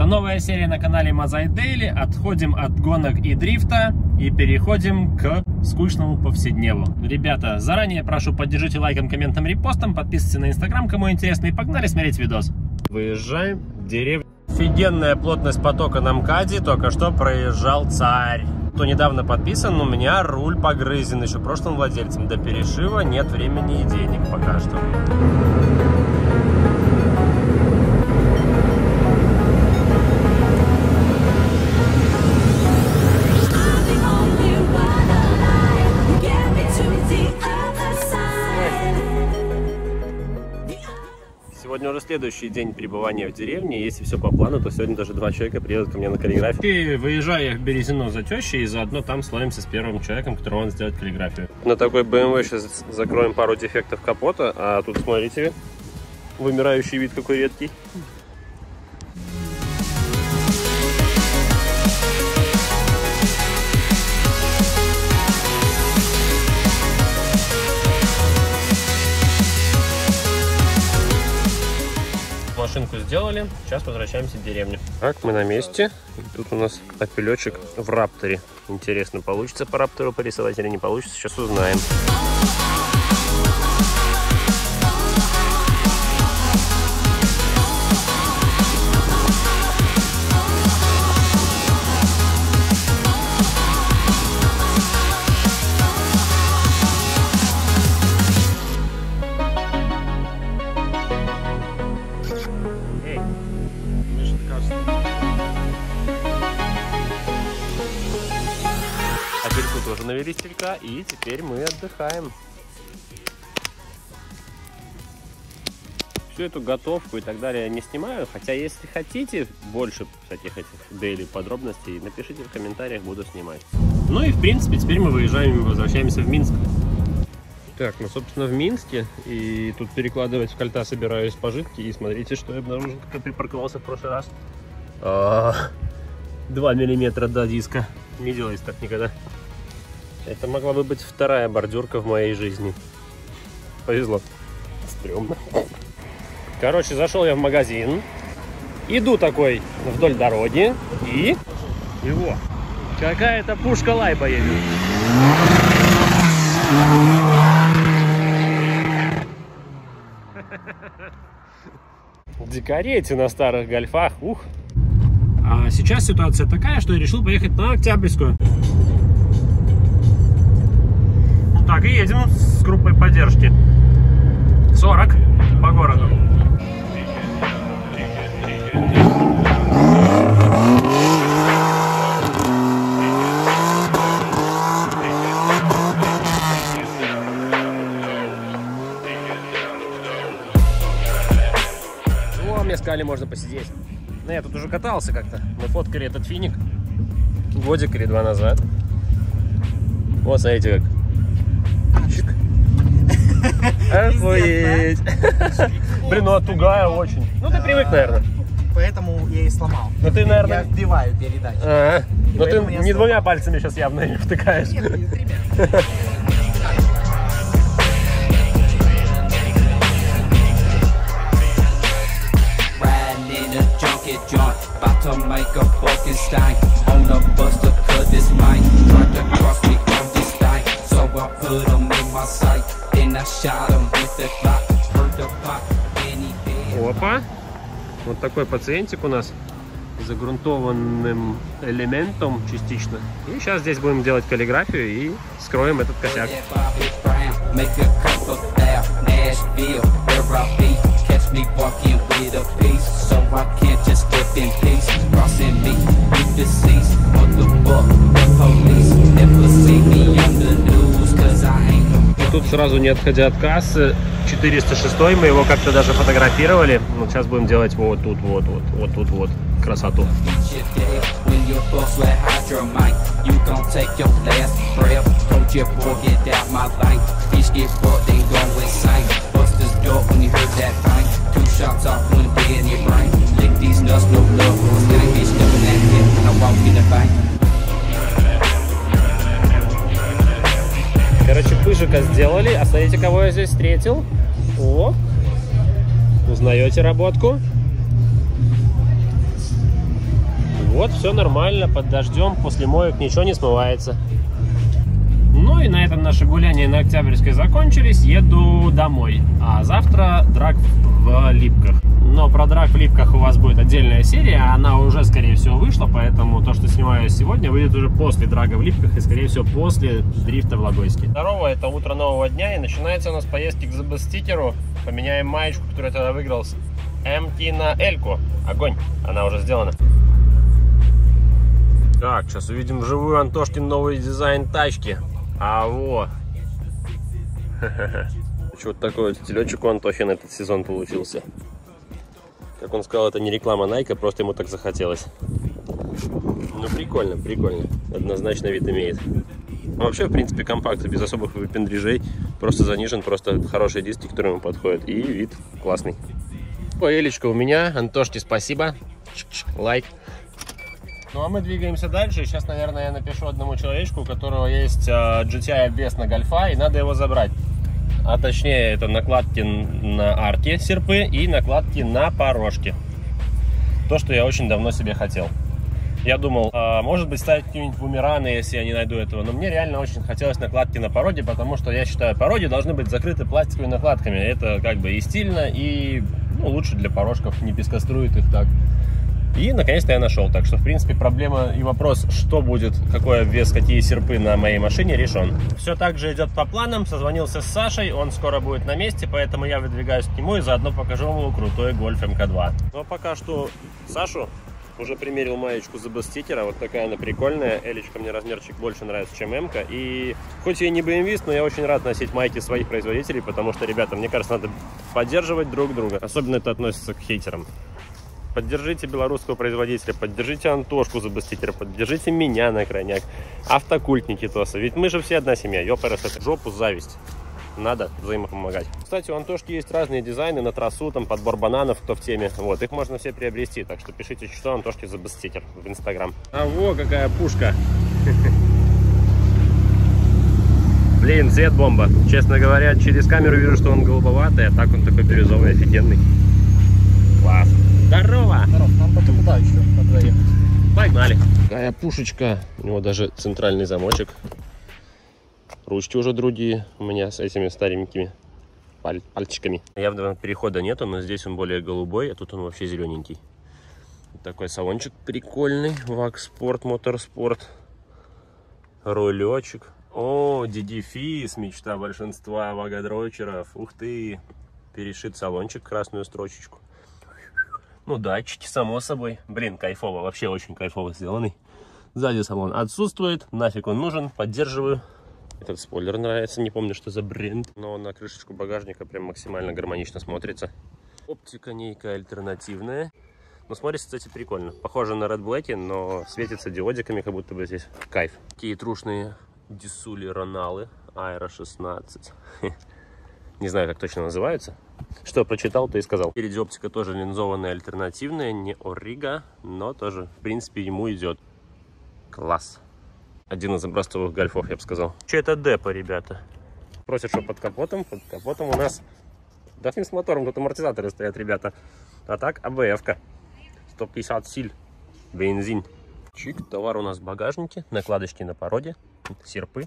Это новая серия на канале Мазай Дейли. Отходим от гонок и дрифта и переходим к скучному повседневу. Ребята, заранее прошу, поддержите лайком, комментом, репостом. Подписывайтесь на инстаграм, кому интересно. И погнали смотреть видос. Выезжаем в деревню. Офигенная плотность потока на МКАДе. Только что проезжал царь. Кто недавно подписан, у меня руль погрызен еще прошлым владельцем. До перешива нет времени и денег пока что. Сегодня уже следующий день пребывания в деревне. Если все по плану, то сегодня даже два человека приедут ко мне на каллиграфию. И выезжаю я в Березино за тещей, и заодно там словимся с первым человеком, которого он сделает каллиграфию. На такой BMW сейчас закроем пару дефектов капота, а тут, смотрите, вымирающий вид какой редкий. Машинку сделали, сейчас возвращаемся в деревню. Так, мы на месте. Тут у нас опелечек в Рапторе. Интересно, получится по Раптору порисовать или не получится, сейчас узнаем. Тоже навели стелька, и теперь мы отдыхаем. Всю эту готовку и так далее я не снимаю, хотя если хотите больше всяких этих дейли подробностей, напишите в комментариях, буду снимать. Ну и в принципе теперь мы выезжаем и возвращаемся в Минск. Так, ну собственно в Минске, и тут перекладывать в кольта собираюсь пожитки, и смотрите, что я обнаружил, как припарковался в прошлый раз. 2 миллиметра до диска, не делается так никогда. Это могла бы быть вторая бордюрка в моей жизни. Повезло. Стрёмно. Короче, зашел я в магазин. Иду такой вдоль дороги. И... его. Какая-то пушка лайба едет. Дикареете на старых гольфах. Ух. А сейчас ситуация такая, что я решил поехать на Октябрьскую. Так, и едем с группой поддержки. 40 по городу. О, мне сказали, можно посидеть. Но я тут уже катался как-то. Мы фоткали этот финик годик или два назад. Вот, смотрите, как. Охуеть. Блин, ну а тугая очень. Ну ты привык, наверное. Поэтому я и сломал. Но ты, наверное... Я вбиваю передачу. Ага. Но ты не двумя пальцами сейчас явно ее втыкаешь. Нет, ребят. Опа! Вот такой пациентик у нас с загрунтованным элементом частично. И сейчас здесь будем делать каллиграфию и скроем этот косяк. Тут сразу, не отходя от кассы, 406-й, мы его как-то даже фотографировали. Но сейчас будем делать вот тут, вот тут, вот красоту. Короче, пыжика сделали, а смотрите, кого я здесь встретил. О, узнаете работку? Вот, все нормально, под дождем, после моек ничего не смывается. Ну и на этом наши гуляния на Октябрьской закончились, еду домой. А завтра драг в Липках. Но про драг в Липках у вас будет отдельная серия, она уже, скорее всего, вышла, поэтому то, что снимаю сегодня, выйдет уже после драга в Липках и, скорее всего, после дрифта в Логойске. Здорово, это утро нового дня, и начинается у нас поездки к ЗБС стикеру. Поменяем маечку, которую я тогда выиграл, с МТ на Эльку. Огонь, она уже сделана. Так, сейчас увидим вживую Антошкин новый дизайн тачки. А вот. Вот такой вот стилечек у Антохина этот сезон получился. Как он сказал, это не реклама Nike, просто ему так захотелось. Ну, прикольно, прикольно. Однозначно вид имеет. Вообще, в принципе, компакт, без особых выпендрежей. Просто занижен, просто хорошие диски, которые ему подходят. И вид классный. Ой, Элечка у меня. Антошке спасибо. Лайк. Ну а мы двигаемся дальше. Сейчас, наверное, я напишу одному человечку, у которого есть GTI без на гольфа, и надо его забрать. А точнее, это накладки на арки серпы и накладки на порожки. То, что я очень давно себе хотел. Я думал, может быть, ставить какие-нибудь бумераны, если я не найду этого. Но мне реально очень хотелось накладки на породе, потому что я считаю, породе должны быть закрыты пластиковыми накладками. Это как бы и стильно, и ну, лучше для порожков, не пескострует их так. И наконец-то я нашел. Так что, в принципе, проблема и вопрос, что будет, какой вес, какие серпы на моей машине, решен. Все так же идет по планам. Созвонился с Сашей, он скоро будет на месте, поэтому я выдвигаюсь к нему и заодно покажу ему крутой Golf MK2. Ну а пока что Сашу уже примерил маечку ЗБ стикера. Вот такая она прикольная. Элечка мне размерчик больше нравится, чем М-ка. И хоть я и не BMW-ст, но я очень рад носить майки своих производителей, потому что, ребята, мне кажется, надо поддерживать друг друга. Особенно это относится к хейтерам. Поддержите белорусского производителя, поддержите Антошку ЗБ стикера, поддержите меня на крайняк. Автокульт Никитоса. Ведь мы же все одна семья. Ёпарас, это жопу зависть. Надо взаимопомогать. Кстати, у Антошки есть разные дизайны на трассу, там подбор бананов, кто в теме. Вот, их можно все приобрести. Так что пишите, что Антошке ЗБ стикер в Инстаграм. А во, какая пушка. Блин, цвет бомба. Честно говоря, через камеру вижу, что он голубоватый, а так он такой бирюзовый, офигенный. Класс. Здорово! Здорово, нам потом туда еще надо заехать. Погнали! Какая пушечка! У него даже центральный замочек. Ручки уже другие у меня с этими старенькими пальчиками. Явно перехода нету, но здесь он более голубой, а тут он вообще зелененький. Такой салончик прикольный. VAG Sport, Motorsport. Рулечек. О, DDFIS, мечта большинства вагадрочеров. Ух ты! Перешит салончик, красную строчечку. Ну, датчики, само собой. Блин, кайфово. Вообще очень кайфово сделанный. Сзади салон отсутствует. Нафиг он нужен. Поддерживаю. Этот спойлер нравится. Не помню, что за бренд. Но на крышечку багажника прям максимально гармонично смотрится. Оптика некая альтернативная. Но смотрится, кстати, прикольно. Похоже на Red Black, но светится диодиками, как будто бы здесь кайф. Такие трушные дисули Роналы. Аэро 16. Не знаю, как точно называются. Что прочитал, то и сказал. Впереди оптика тоже линзованная, альтернативная, не Орига, но тоже, в принципе, ему идет. Класс. Один из образцовых гольфов, я бы сказал. Че это депо, ребята? Просят, что под капотом. Под капотом у нас... Да с мотором, тут амортизаторы стоят, ребята. А так, АБФ-ка. 150 сил. Бензин. Чик, товар у нас в багажнике. Накладочки на породе. Серпы.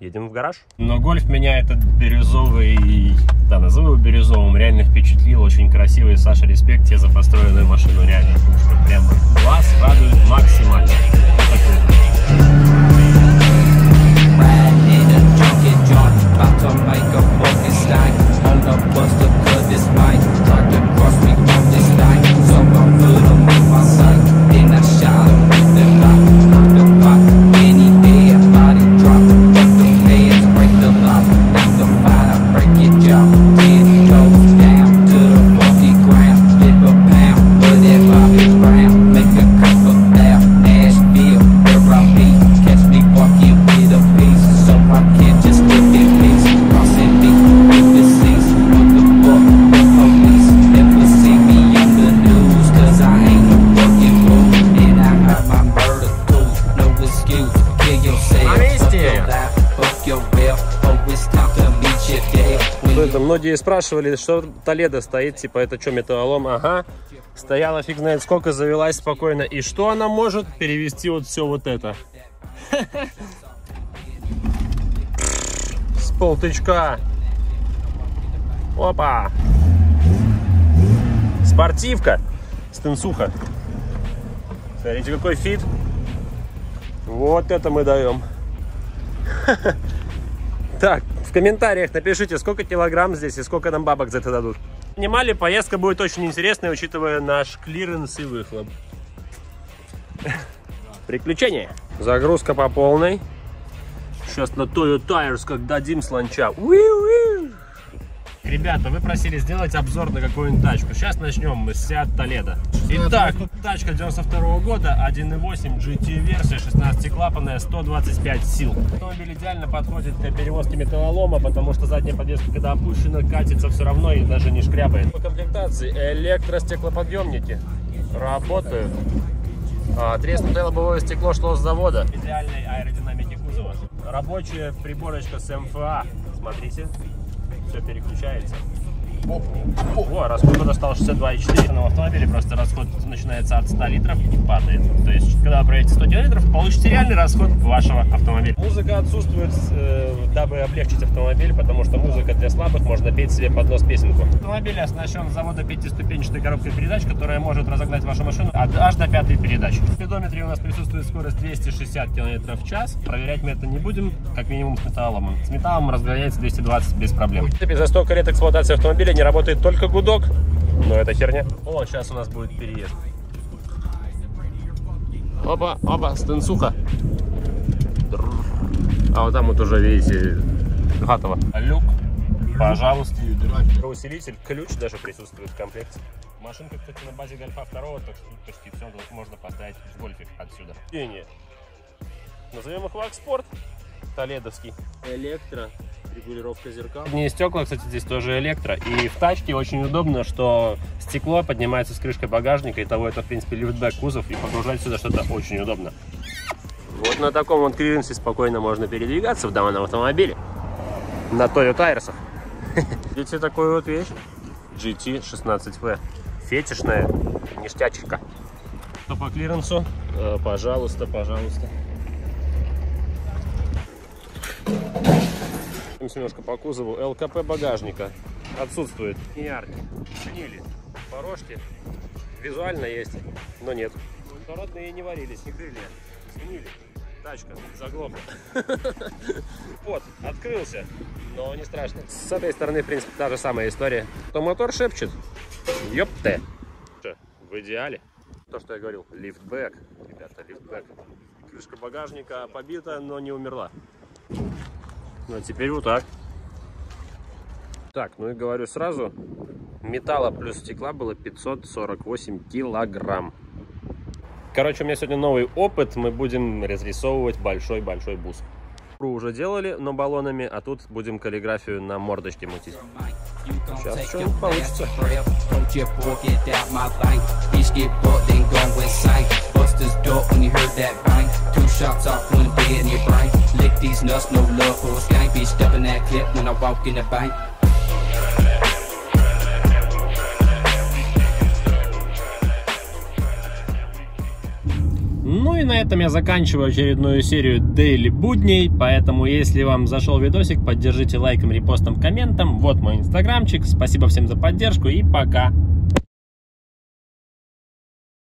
Едем в гараж. Но гольф меня этот бирюзовый, да, назову бирюзовым, реально впечатлил. Очень красивый. Саша, респект тебе за построенную машину. Реально, что прямо глаз радует максимально. Многие спрашивали, что Толедо стоит, типа, это что, металлолом? Ага, стояла фиг знает сколько, завелась спокойно. И что она может? Перевести вот все вот это. С полтычка. Опа. Спортивка. Стынцуха. Смотрите, какой фит. Вот это мы даем. Так, в комментариях напишите, сколько килограмм здесь и сколько нам бабок за это дадут. Понимали, поездка будет очень интересная, учитывая наш клиренс и выхлоп. Приключения. Загрузка по полной. Сейчас на Тойо Тайрс, как дадим слонча. Ребята, вы просили сделать обзор на какую-нибудь тачку. Сейчас начнем мы с Seat Toledo. Итак, тачка 92-го года, 1.8 GT версия, 16-клапанная, 125 сил. Автомобиль идеально подходит для перевозки металлолома, потому что задняя подвеска, когда опущена, катится все равно и даже не шкряпает. По комплектации электростеклоподъемники работают. Треснутое лобовое стекло шло с завода. Идеальной аэродинамики кузова. Рабочая приборочка с МФА. Смотрите. Переключается. О, расход достал 62,4. Но в автомобиле просто расход начинается от 100 литров и падает. То есть, когда вы проедете 100 километров, получите реальный расход вашего автомобиля. Музыка отсутствует, дабы облегчить автомобиль, потому что музыка для слабых, можно петь себе под нос песенку. Автомобиль оснащен с завода 5-ступенчатой коробкой передач, которая может разогнать вашу машину аж до 5-й передачи. В спидометре у нас присутствует скорость 260 км в час. Проверять мы это не будем, как минимум с металлом. С металлом разгоняется 220 без проблем. В принципе, за столько лет эксплуатации автомобиля не работает только гудок, но это херня. О, сейчас у нас будет переезд. Опа, опа, стынцуха. А вот там вот уже, видите, готово. Люк, пожалуйста. Усилитель, ключ даже присутствует в комплекте. Машинка, кстати, на базе Гольфа 2, так что почти все можно поставить в гольфик отсюда. И нет. Назовем их VAG Sport, толедовский. Электро. Регулировка зеркал. Одни стекла, кстати, здесь тоже электро. И в тачке очень удобно, что стекло поднимается с крышкой багажника. И того это, в принципе, лифтбэк кузов. И погружать сюда что-то очень удобно. Вот на таком вот клиренсе спокойно можно передвигаться в данном автомобиле. На Toyota Tires. Видите такую вот вещь? GT16V. Фетишная ништячка. Что по клиренсу? Пожалуйста, пожалуйста. Немножко по кузову. ЛКП багажника отсутствует. Ярки, гнили, порожки визуально есть, но нет. Народные не варились, не крылья, гнили. Тачка заглохла. Вот, открылся, но не страшно. С этой стороны, в принципе, та же самая история. То мотор шепчет. Ёпте. В идеале. То, что я говорил, лифтбэк. Ребята, лифтбэк. Крышка багажника побита, но не умерла. Ну, а теперь вот так. Так, ну и говорю сразу, металла плюс стекла было 548 килограмм. Короче, у меня сегодня новый опыт, мы будем разрисовывать большой-большой бус. Пру уже делали, но баллонами, а тут будем каллиграфию на мордочке мутить. Сейчас что-нибудь получится. Ну и на этом я заканчиваю очередную серию Daily будней, поэтому если вам зашел видосик, поддержите лайком, репостом, комментом. Вот мой инстаграмчик, спасибо всем за поддержку и пока!